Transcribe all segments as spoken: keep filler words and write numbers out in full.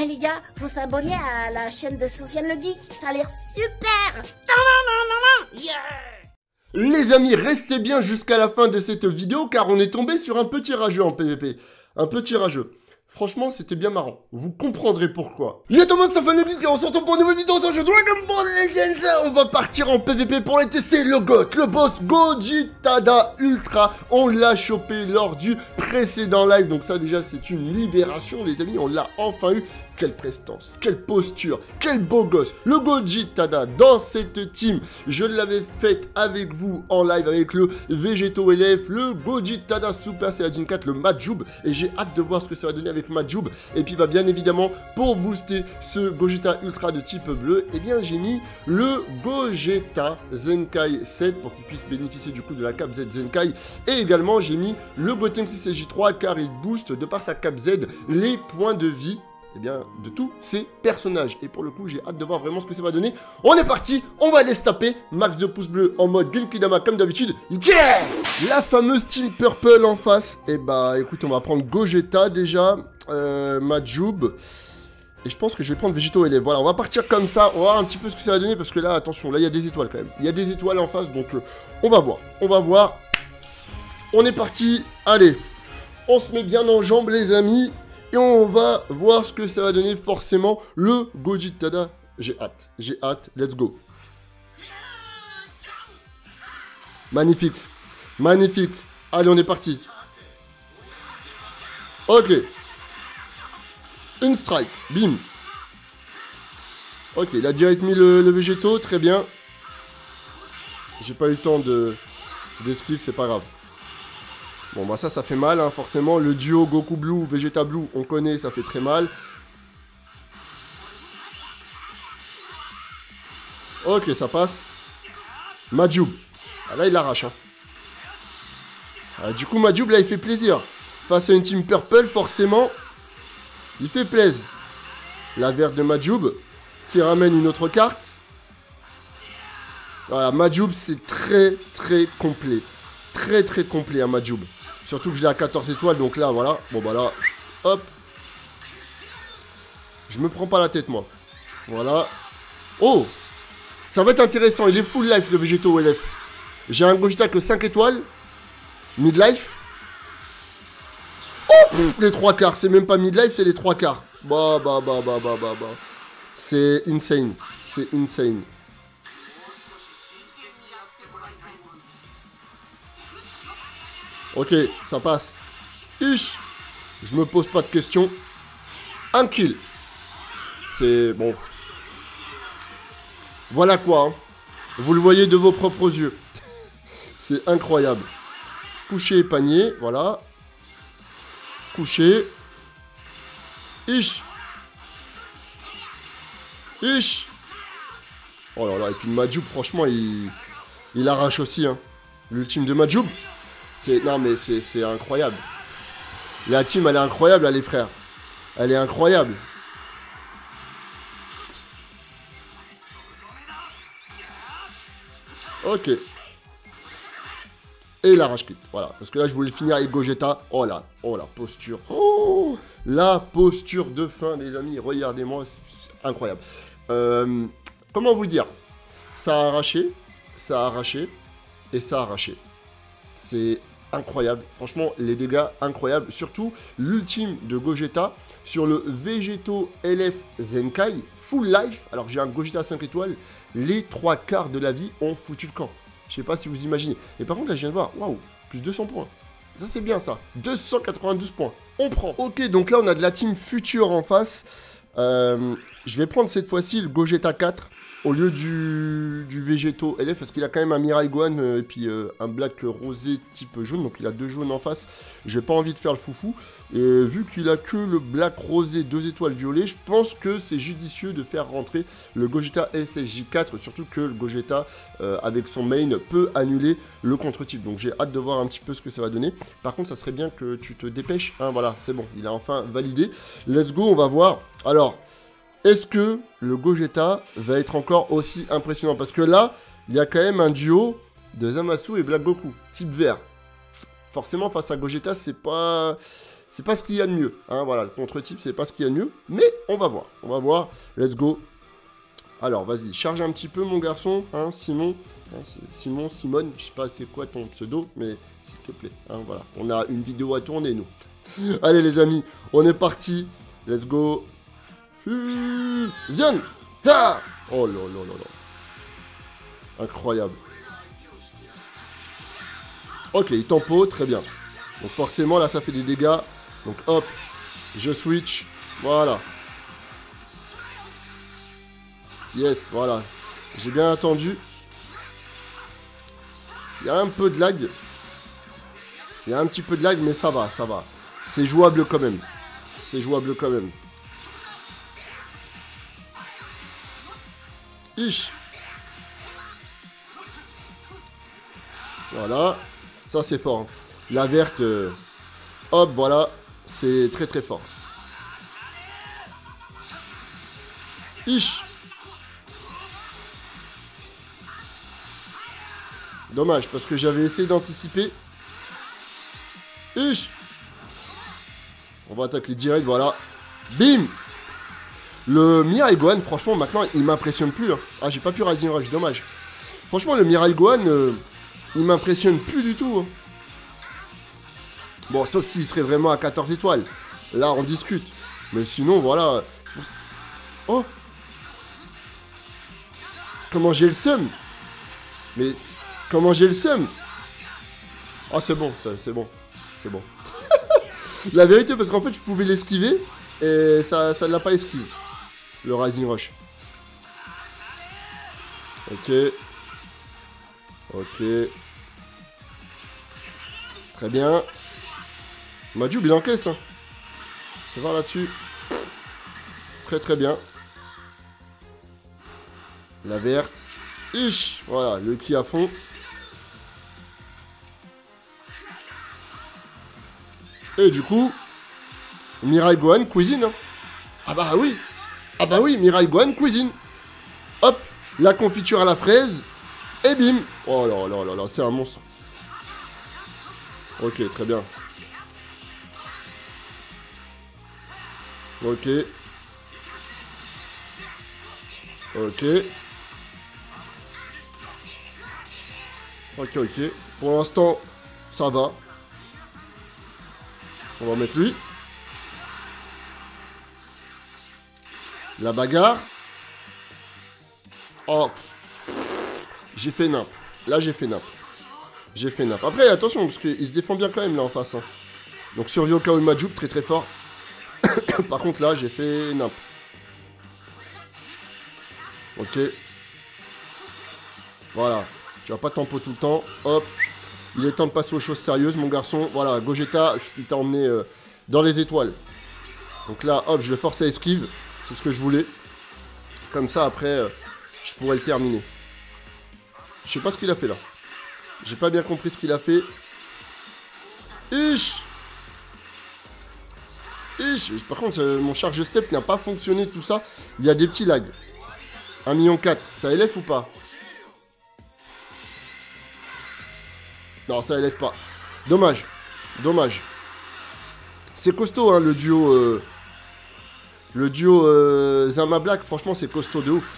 Eh hey, les gars, faut s'abonner à la chaîne de Sofian Le Geek, ça a l'air super. Yeah. Les amis, restez bien jusqu'à la fin de cette vidéo car on est tombé sur un petit rageux en P V P. Un petit rageux. Franchement, c'était bien marrant. Vous comprendrez pourquoi. Yo tout le monde, c'est Sofian Le Geek et on se retrouve pour une nouvelle vidéo sur le jeu Dragon Ball Legends. On va partir en P V P pour aller tester le GOAT, le boss Goji Tada Ultra. On l'a chopé lors du précédent live. Donc ça déjà, c'est une libération les amis. On l'a enfin eu. Quelle prestance, quelle posture, quel beau gosse. Le Goji Tada dans cette team. Je l'avais faite avec vous en live avec le Végéto E L F, le Goji Tada Super Saiyajin quatre, le Majuub. Et j'ai hâte de voir ce que ça va donner avec Majuub. Et puis bah, bien évidemment, pour booster ce Gogeta Ultra de type bleu, eh bien j'ai mis le Gogeta Zenkai sept pour qu'il puisse bénéficier du coup de la cape Z Zenkai. Et également j'ai mis le Boteng six J trois car il booste de par sa cape Z les points de vie. Eh bien, de tous ces personnages. Et pour le coup, j'ai hâte de voir vraiment ce que ça va donner. On est parti, on va aller se taper. Max de pouces bleus en mode Genkidama comme d'habitude. Yeah! La fameuse Team Purple en face. Et bah, écoute, on va prendre Gogeta déjà. Euh, Majuub. Et je pense que je vais prendre Végéto E L F. Voilà, on va partir comme ça. On va voir un petit peu ce que ça va donner. Parce que là, attention, là, il y a des étoiles quand même. Il y a des étoiles en face. Donc, euh, on va voir. On va voir. On est parti. Allez. On se met bien en jambes, les amis. Et on va voir ce que ça va donner forcément le Goji Tada. J'ai hâte, j'ai hâte, let's go. Magnifique, magnifique. Allez, on est parti. Ok. Une strike, bim. Ok, il a direct mis le, le Végéto, très bien. J'ai pas eu le temps de d'esquive, c'est pas grave. Bon bah ça, ça fait mal, hein, forcément, le duo Goku Blue, Vegeta Blue, on connaît, ça fait très mal. Ok, ça passe. Majuub. Ah, là, il l'arrache, hein. Ah, du coup, Majuub, là, il fait plaisir. Face à une team purple, forcément, il fait plaisir. La verte de Majuub, qui ramène une autre carte. Voilà, Majuub, c'est très, très complet. Très très complet à Majuub. Surtout que je l'ai à quatorze étoiles, donc là voilà. Bon bah là, hop. Je me prends pas la tête moi. Voilà. Oh, ça va être intéressant, il est full life le Végéto E L F. J'ai un Gogeta que cinq étoiles. Mid life. Oh pff, les trois quarts, c'est même pas mid life, c'est les trois quarts. Bah bah bah bah bah bah bah. C'est insane. C'est insane. Ok, ça passe. Ich. Je me pose pas de questions. Un kill. C'est bon. Voilà quoi. Hein. Vous le voyez de vos propres yeux. C'est incroyable. Couché et panier. Voilà. Couché. Ich. Ich. Oh là là. Et puis Majuub, franchement, il, il arrache aussi. Hein. L'ultime de Majuub. Non mais c'est incroyable. La team elle est incroyable là, les frères. Elle est incroyable. Ok. Et la rage quitte. Voilà. Parce que là je voulais finir avec Gogeta. Oh là. Oh la posture. Oh, la posture de fin les amis. Regardez-moi. C'est incroyable. Euh, comment vous dire. Ça a arraché. Ça a arraché. Et ça a arraché. C'est incroyable, franchement les dégâts incroyables, surtout l'ultime de Gogeta sur le Végéto E L F Zenkai, full life, alors j'ai un Gogeta cinq étoiles, les trois quarts de la vie ont foutu le camp, je sais pas si vous imaginez, et par contre là je viens de voir, waouh, plus deux cents points, ça c'est bien ça, deux cent quatre-vingt-douze points, on prend. Ok, donc là on a de la team future en face, euh, je vais prendre cette fois-ci le Gogeta quatre, au lieu du, du Végéto E L F, parce qu'il a quand même un Mirai Gohan euh, et puis euh, un Black Rosé type jaune, donc il a deux jaunes en face, j'ai pas envie de faire le foufou, et vu qu'il a que le Black Rosé deux étoiles violet, je pense que c'est judicieux de faire rentrer le Gogeta S S J quatre, surtout que le Gogeta euh, avec son main peut annuler le contre-type, donc j'ai hâte de voir un petit peu ce que ça va donner, par contre ça serait bien que tu te dépêches, hein, voilà, c'est bon, il a enfin validé, let's go, on va voir, alors... Est-ce que le Gogeta va être encore aussi impressionnant? Parce que là, il y a quand même un duo de Zamasu et Black Goku, type vert. Forcément, face à Gogeta, c'est pas... c'est pas ce qu'il y a de mieux. Hein, voilà, le contre-type, c'est pas ce qu'il y a de mieux. Mais on va voir. On va voir. Let's go. Alors, vas-y, charge un petit peu, mon garçon. Hein, Simon. Hein, Simon, Simone, je sais pas c'est quoi ton pseudo, mais s'il te plaît. Hein, voilà. On a une vidéo à tourner, nous. Allez, les amis, on est parti. Let's go. Fusion. Ha. Oh là là là là. Incroyable. Ok, il tempo, très bien. Donc forcément, là, ça fait des dégâts. Donc hop, je switch. Voilà. Yes, voilà. J'ai bien attendu. Il y a un peu de lag. Il y a un petit peu de lag, mais ça va, ça va. C'est jouable quand même. C'est jouable quand même. Ish. Voilà. Ça, c'est fort. Hein. La verte, euh, hop, voilà, c'est très très fort. Ish. Dommage, parce que j'avais essayé d'anticiper. Ish. On va attaquer direct, voilà. Bim. Le Mirai Gohan, franchement, maintenant, il m'impressionne plus. Hein. Ah, j'ai pas pu Rising Rush, dommage. Franchement, le Mirai Gohan, euh, il m'impressionne plus du tout. Hein. Bon, sauf s'il serait vraiment à quatorze étoiles. Là, on discute. Mais sinon, voilà. Oh! Comment j'ai le seum? Mais comment j'ai le seum? Ah, oh, c'est bon, c'est bon. C'est bon. La vérité, parce qu'en fait, je pouvais l'esquiver. Et ça ne l'a pas esquivé. Le Rising Rush. Ok. Ok. Très bien. Majuub, il encaisse. Hein. Je vais voir là-dessus. Très très bien. La verte. Ish. Voilà, le ki à fond. Et du coup, Mirai Gohan cuisine. Hein. Ah bah oui. Ah bah oui, Mirai Gohan cuisine. Hop, la confiture à la fraise. Et bim. Oh là là là là, c'est un monstre. Ok, très bien. Ok. Ok. Ok, ok. Pour l'instant, ça va. On va mettre lui. La bagarre. Oh. J'ai fait nappe. Là, j'ai fait nappe. J'ai fait nappe. Après, attention, parce qu'il se défend bien quand même là en face. Hein. Donc sur Yoka ou Majuub, très très fort. Par contre là j'ai fait nappe. Ok. Voilà. Tu vas pas tempo tout le temps. Hop. Il est temps de passer aux choses sérieuses mon garçon. Voilà, Gogeta, il t'a emmené euh, dans les étoiles. Donc là, hop, je le force à esquive. C'est ce que je voulais. Comme ça après, euh, je pourrais le terminer. Je sais pas ce qu'il a fait là. J'ai pas bien compris ce qu'il a fait. Ish. Par contre, euh, mon charge step n'a pas fonctionné, tout ça. Il y a des petits lags. un virgule quatre million, ça élève ou pas? Non, ça élève pas. Dommage. Dommage. C'est costaud, hein, le duo... Euh... Le duo euh... Zama Black, franchement, c'est costaud de ouf.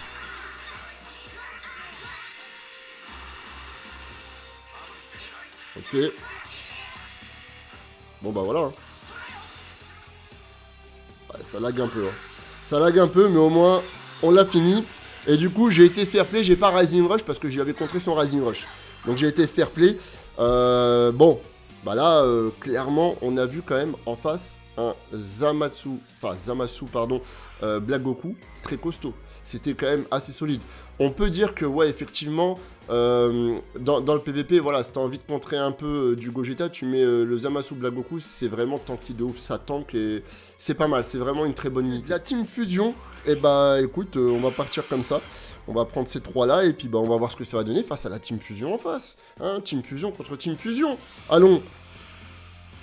Ok. Bon, bah voilà, hein. Ça lag un peu, hein. Ça lag un peu, mais au moins, on l'a fini. Et du coup, j'ai été fair play, j'ai pas Rising Rush parce que j'avais contré son Rising Rush. Donc j'ai été fair play. Euh, bon, bah là, euh, clairement, on a vu quand même en face un Zamasu, enfin Zamasu, pardon, euh, Black Goku, très costaud. C'était quand même assez solide. On peut dire que, ouais, effectivement, euh, dans, dans le P V P, voilà, si t'as envie de contrer un peu euh, du Gogeta, tu mets euh, le Zamasu Black Goku, c'est vraiment tanky de ouf, ça tank et c'est pas mal, c'est vraiment une très bonne unité. La team fusion, et bah écoute, euh, on va partir comme ça, on va prendre ces trois là et puis bah on va voir ce que ça va donner face à la team fusion en face. Hein, team fusion contre team fusion, allons.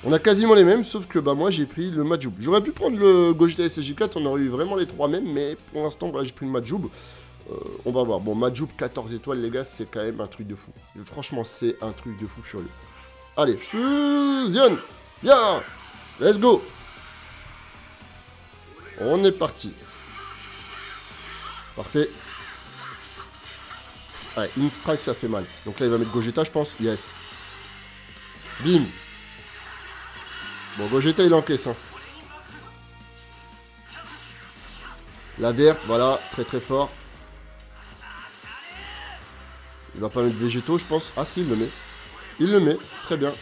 On a quasiment les mêmes, sauf que bah moi j'ai pris le Majuub. J'aurais pu prendre le Gogeta S J quatre, on aurait eu vraiment les trois mêmes, mais pour l'instant, bah, j'ai pris le Majuub. Euh, on va voir. Bon, Majuub quatorze étoiles, les gars, c'est quand même un truc de fou. Franchement, c'est un truc de fou furieux. Allez, fusion. Bien. Let's go. On est parti. Parfait. Ouais, une strike, ça fait mal. Donc là, il va mettre Gogeta, je pense. Yes. Bim. Bon, Gogeta, il encaisse. Hein. La verte, voilà. Très, très fort. Il va pas mettre Végéto, je pense. Ah, si, il le met. Il le met. Très bien.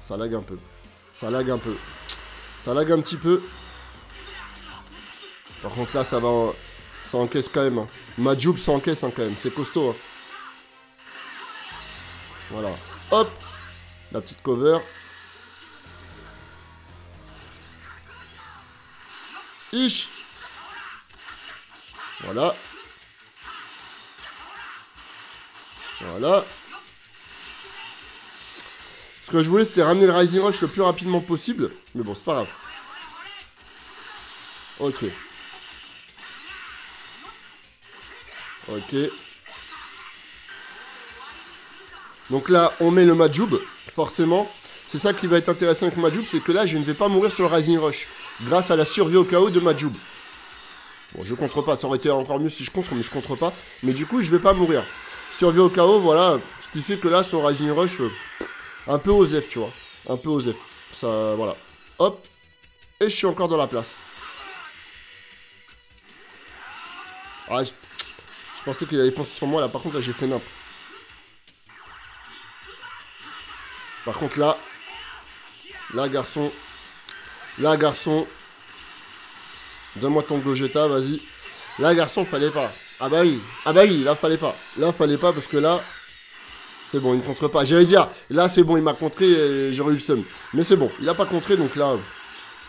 Ça lag un peu. Ça lag un peu. Ça lag un petit peu. Par contre, là, ça va... En... Ça encaisse quand même. Hein. Majuub, ça encaisse hein, quand même. C'est costaud. Hein. Voilà. Hop. La petite cover. Ich. Voilà. Voilà. Ce que je voulais, c'était ramener le Rising Rush le plus rapidement possible. Mais bon, c'est pas grave. Ok. Ok. Donc là, on met le Majuub, forcément. C'est ça qui va être intéressant avec Majuub, c'est que là, je ne vais pas mourir sur le Rising Rush. Grâce à la survie au K O de Majuub. Bon, je contre pas. Ça aurait été encore mieux si je contre, mais je contre pas. Mais du coup, je vais pas mourir. Survie au K O, voilà. Ce qui fait que là, sur Rising Rush, euh, un peu aux F, tu vois. Un peu aux F. Ça, voilà. Hop. Et je suis encore dans la place. Ah, je... Je pensais qu'il allait foncer sur moi, là. Par contre, là, j'ai fait nimp. Par contre, là... Là, garçon. Là, garçon. Donne-moi ton Gogeta, vas-y. Là, garçon, fallait pas. Ah bah oui. Ah bah oui, là, fallait pas. Là, fallait pas, parce que là... C'est bon, il ne contre pas. J'allais dire, là, c'est bon, il m'a contré et j'aurais eu le seum. Mais c'est bon, il n'a pas contré, donc là...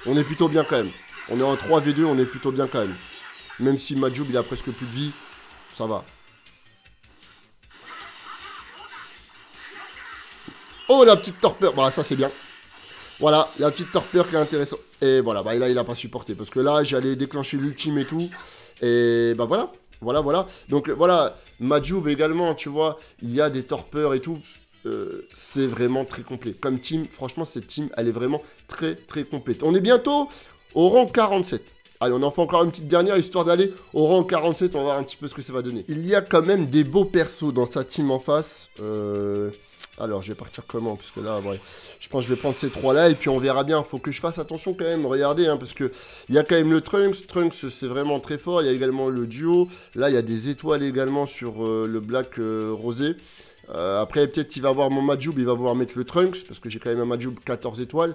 On est plutôt bien, quand même. On est en trois v deux, on est plutôt bien, quand même. Même si Majuub, il a presque plus de vie... Ça va. Oh, la petite torpeur. Bah, ça, c'est bien. Voilà, la petite torpeur qui est intéressante. Et voilà, bah là, il a pas supporté. Parce que là, j'allais déclencher l'ultime et tout. Et bah, voilà. Voilà, voilà. Donc, voilà, Majuub également, tu vois. Il y a des torpeurs et tout. Euh, c'est vraiment très complet. Comme team, franchement, cette team, elle est vraiment très, très complète. On est bientôt au rang quarante-sept. Allez, on en fait encore une petite dernière, histoire d'aller au rang quarante-sept, on va voir un petit peu ce que ça va donner. Il y a quand même des beaux persos dans sa team en face. Euh... Alors, je vais partir comment, parce que là, ouais, je pense que je vais prendre ces trois-là, et puis on verra bien. Faut que je fasse attention quand même, regardez, hein, parce que il y a quand même le Trunks. Trunks, c'est vraiment très fort. Il y a également le duo. Là, il y a des étoiles également sur euh, le Black euh, Rosé. Euh, après, peut-être il va voir mon Majuub, il va vouloir mettre le Trunks, parce que j'ai quand même un Majuub quatorze étoiles.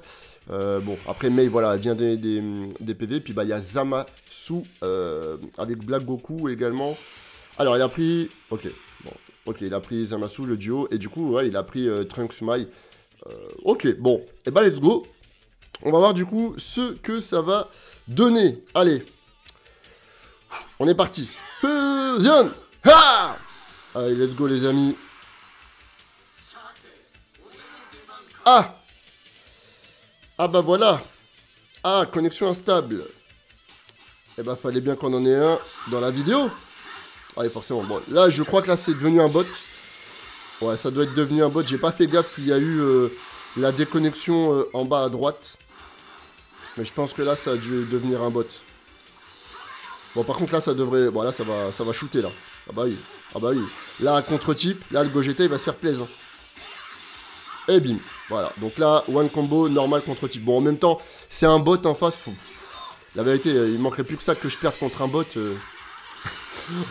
Euh, bon, après, May, voilà, elle vient des, des, des P V. Puis, bah, il y a Zamasu euh, avec Black Goku également. Alors, il a pris... Ok, bon, ok, il a pris Zamasu, le duo. Et du coup, ouais, il a pris euh, Trunks Maï. Euh, ok, bon, et bah, let's go. On va voir, du coup, ce que ça va donner. Allez. On est parti. Fusion. Ha. Allez, let's go, les amis. Ah. Ah bah voilà. Ah, connexion instable. Eh bah fallait bien qu'on en ait un dans la vidéo. Allez, forcément. Bon, là je crois que là c'est devenu un bot. Ouais, ça doit être devenu un bot. J'ai pas fait gaffe s'il y a eu euh, la déconnexion euh, en bas à droite. Mais je pense que là ça a dû devenir un bot. Bon, par contre là ça devrait... Bon là ça va, ça va shooter là. Ah bah oui. Ah bah oui. Là contre-type. Là le Gogeta il va se faire plaisant. Et bim, voilà. Donc là, one combo, normal contre type. Bon, en même temps, c'est un bot en face. Faut... La vérité, il manquerait plus que ça que je perde contre un bot. Euh...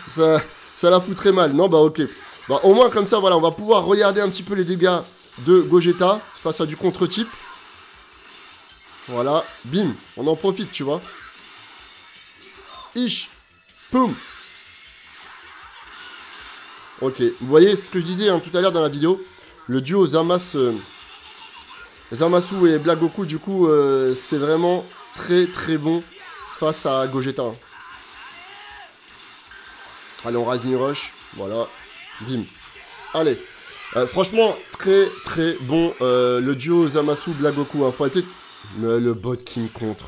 ça, ça la foutrait mal. Non, bah ok. Bah, au moins, comme ça, voilà, on va pouvoir regarder un petit peu les dégâts de Gogeta face à du contre type. Voilà, bim, on en profite, tu vois. Ich, poum. Ok, vous voyez ce que je disais hein, tout à l'heure dans la vidéo. Le duo Zamas, euh, Zamasu et Black Goku, du coup, euh, c'est vraiment très très bon face à Gogeta. Allez, on Rising Rush. Voilà. Bim. Allez. Euh, franchement, très très bon euh, le duo Zamasu Black Goku. Hein. Faut être... Mais le bot qui me contre.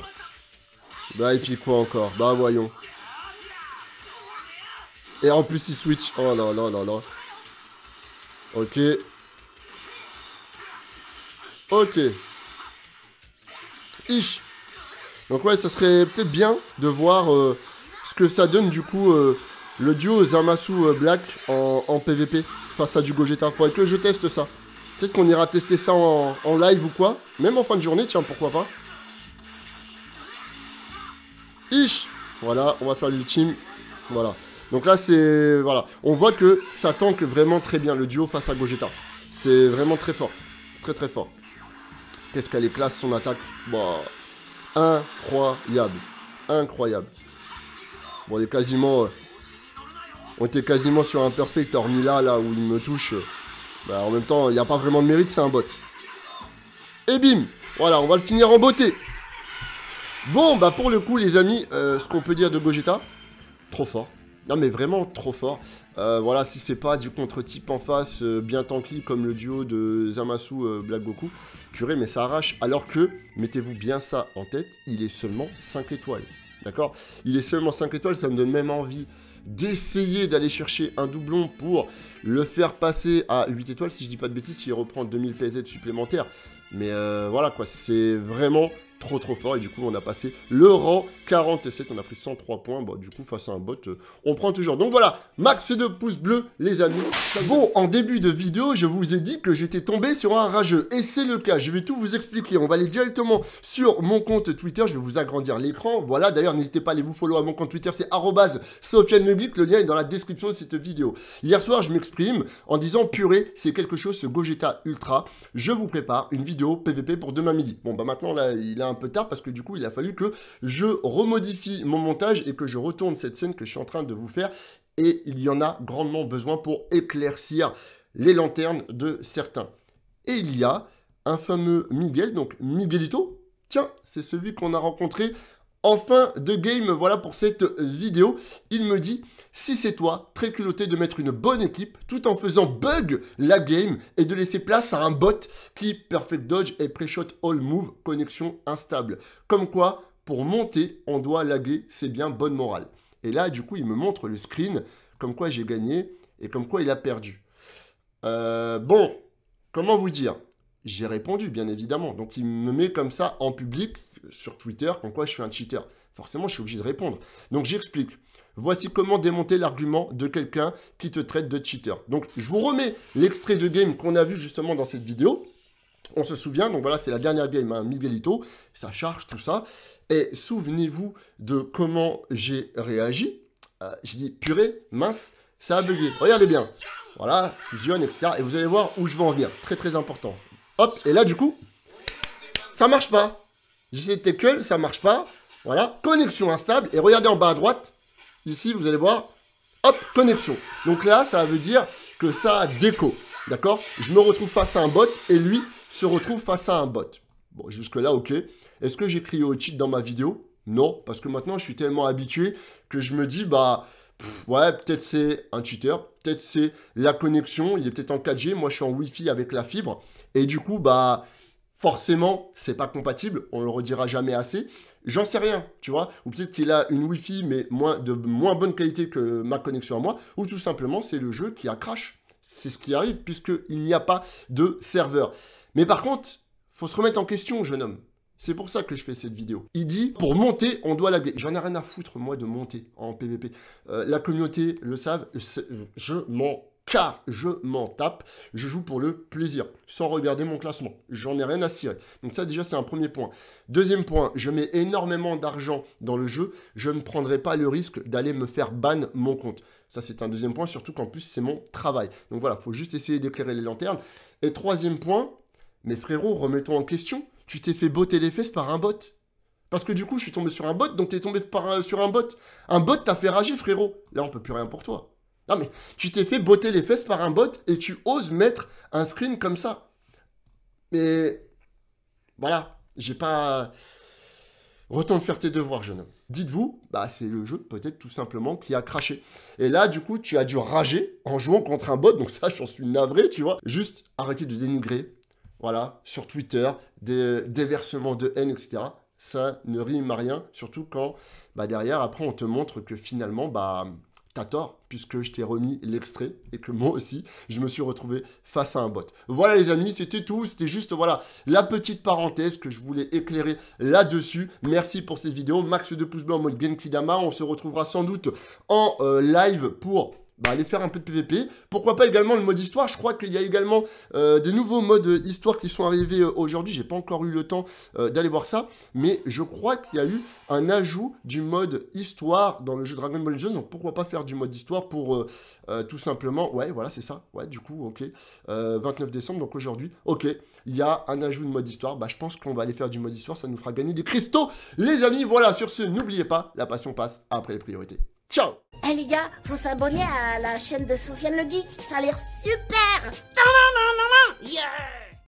Bah, et puis quoi encore? Bah, voyons. Et en plus, il switch. Oh là là là là. Ok. Ok. Ish. Donc ouais, ça serait peut-être bien de voir euh, ce que ça donne du coup euh, le duo Zamasu-Black en, en P V P face à du Gogeta. Faudrait que je teste ça. Peut-être qu'on ira tester ça en, en live ou quoi. Même en fin de journée, tiens, pourquoi pas. Ish. Voilà, on va faire l'ultime. Voilà. Donc là, c'est... Voilà. On voit que ça tank vraiment très bien le duo face à Gogeta. C'est vraiment très fort. Très très fort. Qu'est-ce qu'elle est classe, son attaque. Bon. Incroyable. Incroyable. Bon, on est quasiment... Euh... On était quasiment sur un perfect, hormis là, là où il me touche. Euh... Bah, en même temps, il n'y a pas vraiment de mérite, c'est un bot. Et bim. Voilà, on va le finir en beauté. Bon, bah pour le coup, les amis, euh, ce qu'on peut dire de Gogeta, trop fort. Non mais vraiment trop fort. Euh, voilà, si c'est pas du contre-type en face, euh, bien tanky comme le duo de Zamasu euh, Black Goku, purée mais ça arrache. Alors que, mettez-vous bien ça en tête, il est seulement cinq étoiles. D'accord? Il est seulement cinq étoiles, ça me donne même envie d'essayer d'aller chercher un doublon pour le faire passer à huit étoiles. Si je dis pas de bêtises, il reprend deux mille P Z supplémentaires. Mais euh, voilà quoi, c'est vraiment... Trop trop fort, et du coup on a passé le rang quarante-sept, on a pris cent trois points, bon, du coup face à un bot, euh, on prend toujours. Donc voilà, max de pouces bleus les amis. Bon, en début de vidéo, je vous ai dit que j'étais tombé sur un rageux, et c'est le cas, je vais tout vous expliquer. On va aller directement sur mon compte Twitter, je vais vous agrandir l'écran, voilà, d'ailleurs n'hésitez pas à aller vous follow à mon compte Twitter, c'est arobase Sofian Le GEEK, le lien est dans la description de cette vidéo. Hier soir, je m'exprime en disant, purée, c'est quelque chose ce Gogeta Ultra, je vous prépare une vidéo P V P pour demain midi. Bon bah maintenant, là, il a un peu tard parce que du coup il a fallu que je remodifie mon montage et que je retourne cette scène que je suis en train de vous faire, et il y en a grandement besoin pour éclaircir les lanternes de certains. Et il y a un fameux Miguel, donc Miguelito, tiens, c'est celui qu'on a rencontré en fin de game, voilà pour cette vidéo. Il me dit, si c'est toi, très culotté de mettre une bonne équipe tout en faisant bug la game et de laisser place à un bot qui perfect dodge et pré-shot all move, connexion instable. Comme quoi, pour monter, on doit laguer, c'est bien bonne morale. Et là, du coup, il me montre le screen, comme quoi j'ai gagné et comme quoi il a perdu. Euh, bon, comment vous dire? J'ai répondu, bien évidemment. Donc, il me met comme ça en public, sur Twitter, comme quoi je suis un cheater. Forcément, je suis obligé de répondre. Donc, j'explique. Voici comment démonter l'argument de quelqu'un qui te traite de cheater. Donc, je vous remets l'extrait de game qu'on a vu justement dans cette vidéo. On se souvient, donc voilà, c'est la dernière game, hein, Miguelito. Ça charge, tout ça. Et souvenez-vous de comment j'ai réagi. Euh, j'ai dit, purée, mince, ça a bugué. Regardez bien. Voilà, fusionne, et cetera. Et vous allez voir où je vais en venir. Très, très important. Hop, et là, du coup, ça marche pas. J'essaie de tackle, ça marche pas. Voilà, connexion instable. Et regardez en bas à droite, ici, vous allez voir, hop, connexion. Donc là, ça veut dire que ça déco, d'accord? Je me retrouve face à un bot et lui se retrouve face à un bot. Bon, jusque-là, ok. Est-ce que j'ai crié au cheat dans ma vidéo? Non, parce que maintenant, je suis tellement habitué que je me dis, bah... Pff, ouais, peut-être c'est un cheater, peut-être c'est la connexion, il est peut-être en quatre G, moi je suis en Wi-Fi avec la fibre, et du coup, bah, forcément, c'est pas compatible, on le redira jamais assez, j'en sais rien, tu vois, ou peut-être qu'il a une Wi-Fi, mais moins, de moins bonne qualité que ma connexion à moi, ou tout simplement, c'est le jeu qui a crash, c'est ce qui arrive, puisqu'il n'y a pas de serveur. Mais par contre, faut se remettre en question, jeune homme. C'est pour ça que je fais cette vidéo. Il dit, pour monter, on doit laguer. J'en ai rien à foutre, moi, de monter en P V P. Euh, la communauté le savent, je m'en car je m'en tape. Je joue pour le plaisir, sans regarder mon classement. J'en ai rien à cirer. Donc ça, déjà, c'est un premier point. Deuxième point, je mets énormément d'argent dans le jeu. Je ne prendrai pas le risque d'aller me faire ban mon compte. Ça, c'est un deuxième point, surtout qu'en plus, c'est mon travail. Donc voilà, il faut juste essayer d'éclairer les lanternes. Et troisième point, mes frérots, remettons en question. Tu t'es fait botter les fesses par un bot. Parce que du coup, je suis tombé sur un bot, donc t'es tombé par un, sur un bot. Un bot t'a fait rager, frérot. Là, on peut plus rien pour toi. Non, mais tu t'es fait botter les fesses par un bot et tu oses mettre un screen comme ça. Mais voilà, j'ai pas... Retourne faire tes devoirs, jeune homme. Dites-vous, bah c'est le jeu, peut-être tout simplement, qui a craché. Et là, du coup, tu as dû rager en jouant contre un bot. Donc ça, j'en suis navré, tu vois. Juste, arrêtez de dénigrer. Voilà, sur Twitter, des déversements de haine, et cetera. Ça ne rime à rien, surtout quand bah derrière, après, on te montre que finalement, bah, t'as tort, puisque je t'ai remis l'extrait et que moi aussi, je me suis retrouvé face à un bot. Voilà les amis, c'était tout, c'était juste, voilà, la petite parenthèse que je voulais éclairer là-dessus. Merci pour cette vidéo, max de pouces bleus en mode Genkidama. On se retrouvera sans doute en euh, live pour... Bah, aller faire un peu de P V P, pourquoi pas également le mode histoire. Je crois qu'il y a également euh, des nouveaux modes histoire qui sont arrivés euh, aujourd'hui, j'ai pas encore eu le temps euh, d'aller voir ça, mais je crois qu'il y a eu un ajout du mode histoire dans le jeu Dragon Ball Legends, donc pourquoi pas faire du mode histoire pour euh, euh, tout simplement, ouais voilà c'est ça, ouais du coup ok, euh, vingt-neuf décembre, donc aujourd'hui, ok, il y a un ajout de mode histoire, bah je pense qu'on va aller faire du mode histoire, ça nous fera gagner des cristaux, les amis, voilà, sur ce, n'oubliez pas, la passion passe après les priorités. Ciao. Eh hey les gars, faut s'abonner à la chaîne de Sofian Le Geek, ça a l'air super. Yeah.